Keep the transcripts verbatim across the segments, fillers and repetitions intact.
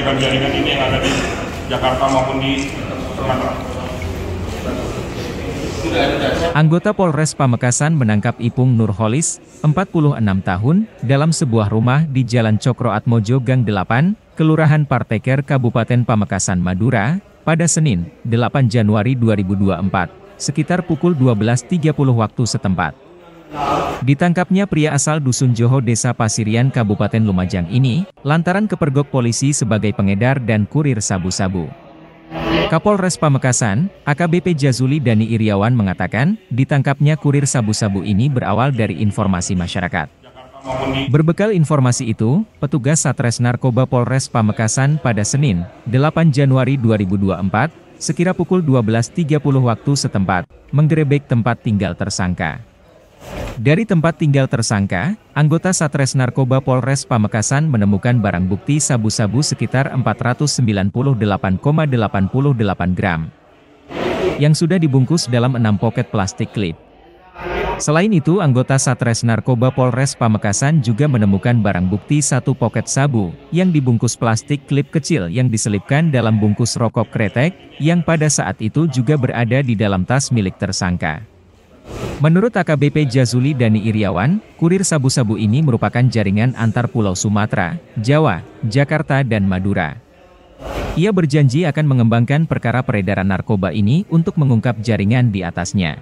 Program jaringan ini yang ada di Jakarta maupun di Sumatera. Anggota Polres Pamekasan menangkap Ipung Nur Kholis, empat puluh enam tahun, dalam sebuah rumah di Jalan Cokroatmojo Gang delapan, Kelurahan Parteker, Kabupaten Pamekasan, Madura, pada Senin, delapan Januari dua ribu dua puluh empat, sekitar pukul dua belas tiga puluh waktu setempat. Ditangkapnya pria asal dusun Joho, Desa Pasirian, Kabupaten Lumajang ini lantaran kepergok polisi sebagai pengedar dan kurir sabu-sabu. Kapolres Pamekasan, A K B P Jazuli Dhani Iriawan mengatakan, ditangkapnya kurir sabu-sabu ini berawal dari informasi masyarakat. Berbekal informasi itu, petugas Satres Narkoba Polres Pamekasan pada Senin, delapan Januari dua ribu dua puluh empat, sekira pukul dua belas tiga puluh waktu setempat, menggerebek tempat tinggal tersangka. Dari tempat tinggal tersangka, anggota Satres Narkoba Polres Pamekasan menemukan barang bukti sabu-sabu sekitar empat ratus sembilan puluh delapan koma delapan delapan gram yang sudah dibungkus dalam enam poket plastik klip. Selain itu, anggota Satres Narkoba Polres Pamekasan juga menemukan barang bukti satu poket sabu yang dibungkus plastik klip kecil yang diselipkan dalam bungkus rokok kretek yang pada saat itu juga berada di dalam tas milik tersangka. Menurut A K B P Jazuli Dhani Iriawan, kurir sabu-sabu ini merupakan jaringan antar pulau Sumatera, Jawa, Jakarta dan Madura. Ia berjanji akan mengembangkan perkara peredaran narkoba ini untuk mengungkap jaringan di atasnya.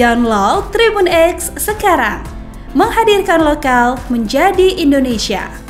Download Tribun X sekarang, menghadirkan lokal menjadi Indonesia.